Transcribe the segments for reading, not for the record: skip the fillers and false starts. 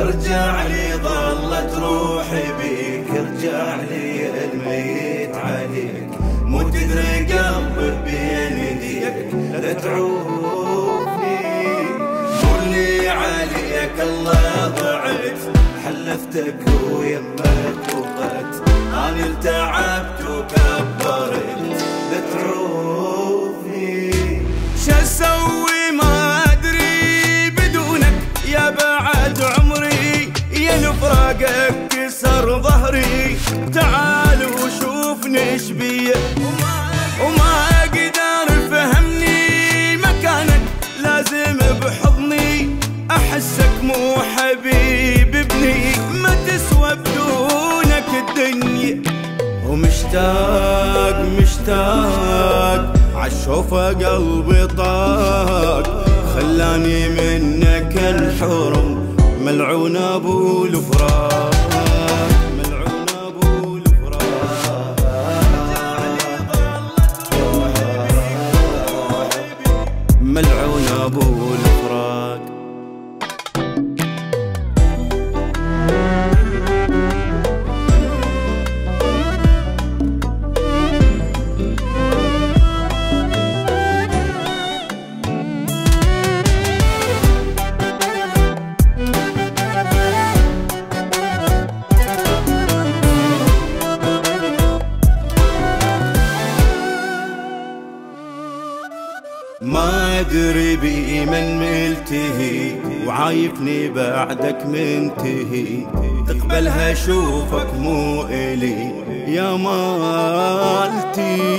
ارجع لي ضلت روحي بيك، ارجع لي الميت عليك، مو تدري قلبي بين يديك، لا تعوفني قولي عليك الله ضعت، حلفتك ويمك وقت أنا التعبت وكبرت، لا تعوفني شسوي فراقك كسر ظهري، تعال وشوفني ايش بيا وما اقدر فهمني مكانك، لازم بحضني احسك مو حبيب ابني، ما تسوى بدونك الدنيا ومشتاق مشتاق عالشوفة قلبي طاق، خلاني منك الحرم ملعون ابو الفراق، ملعون ابو الفراق ملعون ابو الفراق. ما ادري بمن ملتهي وعايفني بعدك منتهي، تقبلها شوفك مو الي يا مالتي،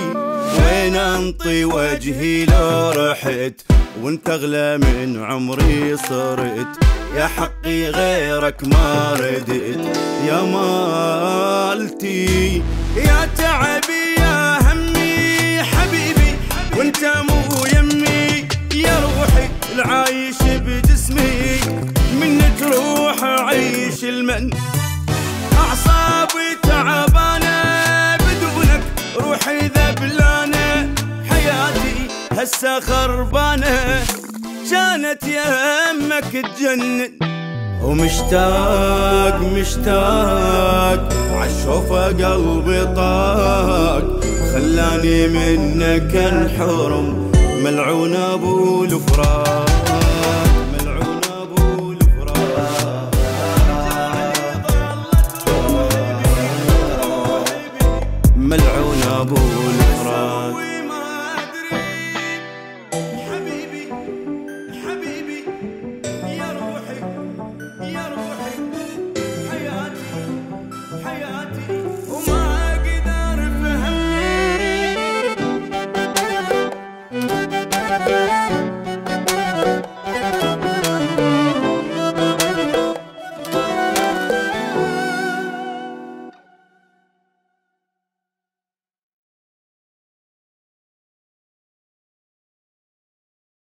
وين انطي وجهي لو رحت وانت اغلى من عمري صرت، يا حقي غيرك ما ردت يا مالتي، يا تعبي يا همي حبيبي وانت مو العايش بجسمي، من تروح عيش المن أعصابي تعبانة بدونك، روحي ذبلانة حياتي هسه خربانة، كانت يمك تجنن ومشتاق مشتاق عالشوفة قلبي طاق، خلاني منك الحرم ملعون ابو الفراق.